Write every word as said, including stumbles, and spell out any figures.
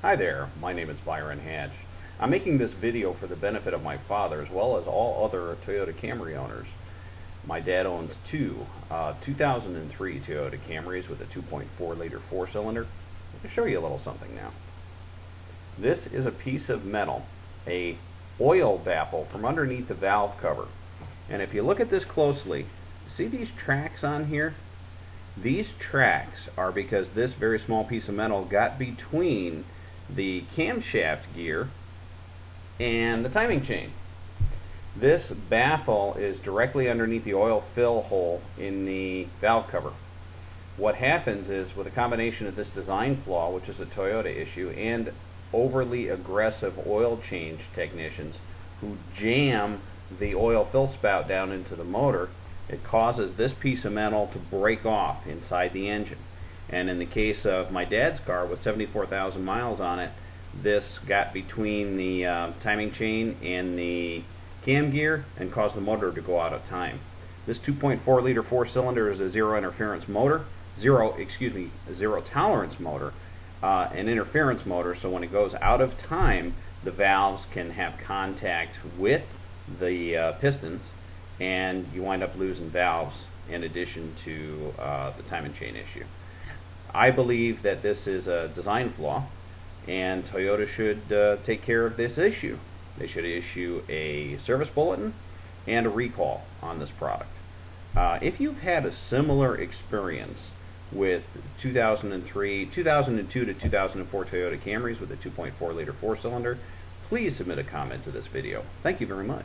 Hi there, my name is Byron Hatch. I'm making this video for the benefit of my father as well as all other Toyota Camry owners. My dad owns two uh, two thousand three Toyota Camrys with a two point four liter four-cylinder. Let me show you a little something now. This is a piece of metal, a oil baffle from underneath the valve cover. And if you look at this closely, see these tracks on here? These tracks are because this very small piece of metal got between the camshaft gear and the timing chain. This baffle is directly underneath the oil fill hole in the valve cover. What happens is, with a combination of this design flaw, which is a Toyota issue, and overly aggressive oil change technicians who jam the oil fill spout down into the motor, it causes this piece of metal to break off inside the engine. And in the case of my dad's car with seventy-four thousand miles on it, this got between the uh, timing chain and the cam gear and caused the motor to go out of time. This two point four liter four-cylinder is a zero interference motor, zero, excuse me, zero tolerance motor, uh, an interference motor, so when it goes out of time, the valves can have contact with the uh, pistons, and you wind up losing valves in addition to uh, the timing chain issue. I believe that this is a design flaw, and Toyota should uh, take care of this issue. They should issue a service bulletin and a recall on this product. Uh, if you've had a similar experience with two thousand three, two thousand two to two thousand four Toyota Camrys with a two point four liter four-cylinder, please submit a comment to this video. Thank you very much.